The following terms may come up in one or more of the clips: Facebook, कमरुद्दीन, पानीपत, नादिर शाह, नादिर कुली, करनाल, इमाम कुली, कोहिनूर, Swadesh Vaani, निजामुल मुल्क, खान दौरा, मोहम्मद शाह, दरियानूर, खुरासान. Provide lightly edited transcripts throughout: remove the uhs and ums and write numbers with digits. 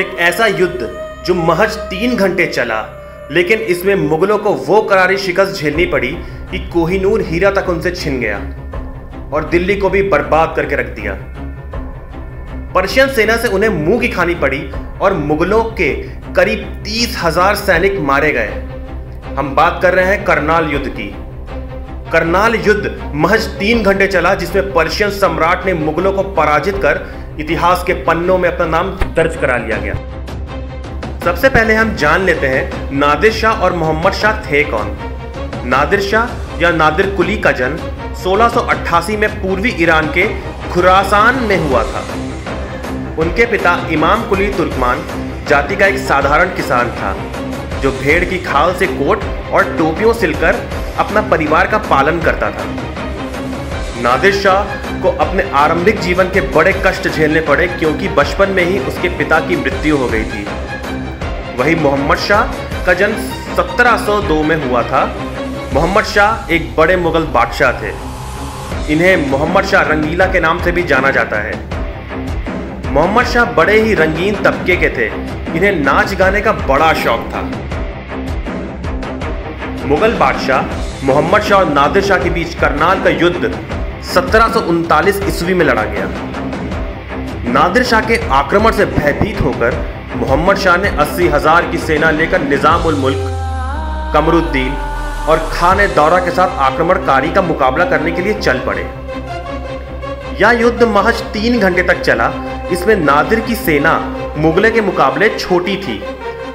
एक ऐसा युद्ध जो महज 3 घंटे चला, लेकिन इसमें मुगलों को वो करारी शिकस्त झेलनी पड़ी कि कोहिनूर हीरा तक उनसे छिन गया और दिल्ली को भी बर्बाद करके रख दिया। पर्शियन सेना से उन्हें मुंह की खानी पड़ी और मुगलों के करीब 30,000 सैनिक मारे गए। हम बात कर रहे हैं करनाल युद्ध की। करनाल युद्ध महज 3 घंटे चला, जिसमें पर्शियन सम्राट ने मुगलों को पराजित कर इतिहास के पन्नों में अपना नाम दर्ज करा लिया गया। सबसे पहले हम जान लेते हैं नादिर शाह और मोहम्मद शाह थे कौन। नादिर शाह या नादिर कुली का जन्म 1688 में पूर्वी ईरान के खुरासान में हुआ था। उनके पिता इमाम कुली तुर्कमान जाति का एक साधारण किसान था, जो भेड़ की खाल से कोट और टोपियों सिलकर अपना परिवार का पालन करता था। नादिर शाह को अपने आरंभिक जीवन के बड़े कष्ट झेलने पड़े, क्योंकि बचपन में ही उसके पिता की मृत्यु हो गई थी। वहीं मोहम्मद शाह का जन्म 1702 में हुआ था। मोहम्मद शाह एक बड़े मुगल बादशाह थे। इन्हें मोहम्मद शाह रंगीला के नाम से भी जाना जाता है। मोहम्मद शाह बड़े ही रंगीन तबके के थे। इन्हें नाच गाने का बड़ा शौक था। मुगल बादशाह मोहम्मद शाह और नादिर शाह के बीच करनाल का युद्ध 1739 ईस्वी में लड़ा गया। नादिर शाह के आक्रमण से भयभीत होकर मोहम्मद शाह ने 80,000 की सेना लेकर निजामुल मुल्क, कमरुद्दीन और खान दौरा के साथ आक्रमणकारी का मुकाबला करने के लिए चल पड़े। यह युद्ध महज 3 घंटे तक चला। इसमें नादिर की सेना मुगलों के मुकाबले छोटी थी,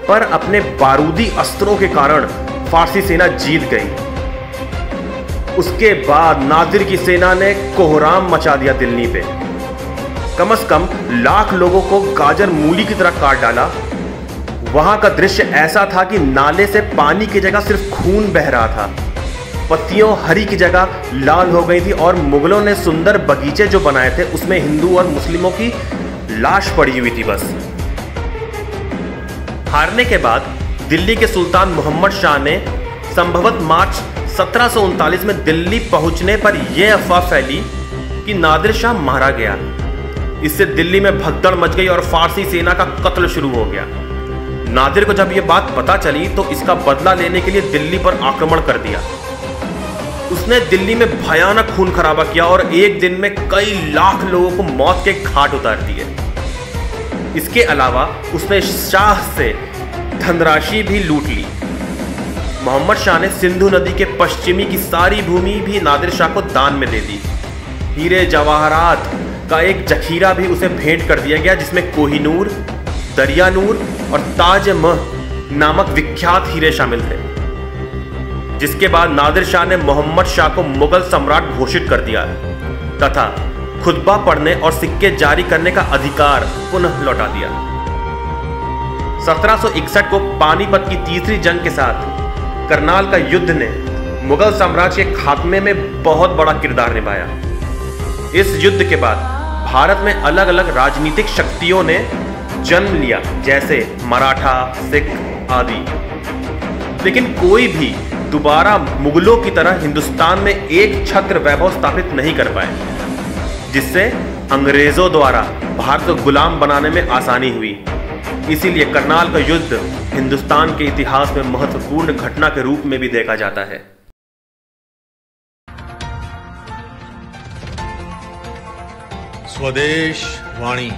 पर अपने बारूदी अस्त्रों के कारण फारसी सेना जीत गई। उसके बाद नादिर की सेना ने कोहराम मचा दिया दिल्ली पे। कम से कम लाख लोगों को गाजर मूली की तरह काट डाला। वहां का दृश्य ऐसा था कि नाले से पानी की जगह सिर्फ खून बह रहा था। पत्तियों हरी की जगह लाल हो गई थी और मुगलों ने सुंदर बगीचे जो बनाए थे उसमें हिंदू और मुस्लिमों की लाश पड़ी हुई थी। बस हारने के बाद दिल्ली के सुल्तान मोहम्मद शाह ने संभवत मार्च 1739 में दिल्ली पहुंचने पर यह अफवाह फैली कि नादिर शाह मारा गया। इससे दिल्ली में भगदड़ मच गई और फारसी सेना का कत्ल शुरू हो गया। नादिर को जब यह बात पता चली तो इसका बदला लेने के लिए दिल्ली पर आक्रमण कर दिया। उसने दिल्ली में भयानक खून खराबा किया और एक दिन में कई लाख लोगों को मौत के घाट उतार दिए। इसके अलावा उसने शाह से धनराशि भी लूट ली। मोहम्मद शाह ने सिंधु नदी के पश्चिमी की सारी भूमि भी नादिर शाह को दान में दे दी। हीरे जवाहरात का एक जखीरा भी उसे भेंट कर दिया गया, जिसमें कोहिनूर, दरियानूर और ताज महल नामक विख्यात हीरे शामिल थे। जिसके बाद नादिर शाह ने मोहम्मद शाह को मुगल सम्राट घोषित कर दिया तथा खुतबा पढ़ने और सिक्के जारी करने का अधिकार पुनः लौटा दिया। 1761 को पानीपत की तीसरी जंग के साथ करनाल का युद्ध ने मुगल साम्राज्य के खात्मे में बहुत बड़ा किरदार निभाया। इस युद्ध के बाद भारत में अलग अलग राजनीतिक शक्तियों ने जन्म लिया, जैसे मराठा, सिख आदि, लेकिन कोई भी दोबारा मुगलों की तरह हिंदुस्तान में एक छत्र वैभव स्थापित नहीं कर पाए, जिससे अंग्रेजों द्वारा भारत को गुलाम बनाने में आसानी हुई। इसीलिए करनाल का युद्ध हिंदुस्तान के इतिहास में महत्वपूर्ण घटना के रूप में भी देखा जाता है। स्वदेश वाणी।